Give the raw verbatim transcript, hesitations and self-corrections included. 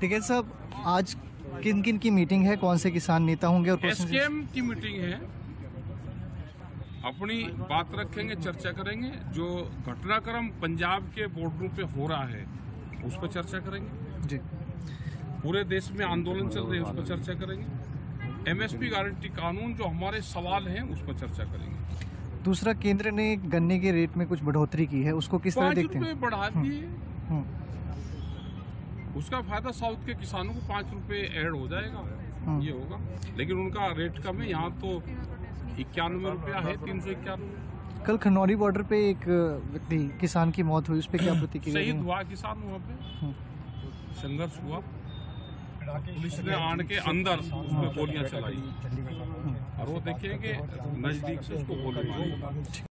ठीक है साहब, आज किन किन की मीटिंग है, कौन से किसान नेता होंगे और एसकेएम की मीटिंग है। अपनी बात रखेंगे, चर्चा करेंगे, जो घटनाक्रम पंजाब के बॉर्डरों पे हो रहा है उस पर चर्चा करेंगे जी। पूरे देश में आंदोलन चल रहे हैं, उस पर चर्चा करेंगे। एमएसपी गारंटी कानून जो हमारे सवाल हैं उस पर चर्चा करेंगे। दूसरा, केंद्र ने गन्ने के रेट में कुछ बढ़ोतरी की है, उसको किस तरह देखते हैं? बढ़ा दिए, उसका फायदा साउथ के किसानों को पाँच रुपये ऐड हो जाएगा, ये होगा, लेकिन उनका रेट कम है। यहाँ तो इक्यानवे रुपया है, तीन सौ इक्यानवे। कल खनौरी बॉर्डर पे एक व्यक्ति किसान की मौत हुई, उस पे क्या प्रतिक्रिया? शहीद हुआ किसान, वहाँ पे संघर्ष हुआ, पुलिस ने आन के अंदर उसमें गोलियां चलाई और वो देखिए कि नजदीक से उसको गोली मारी।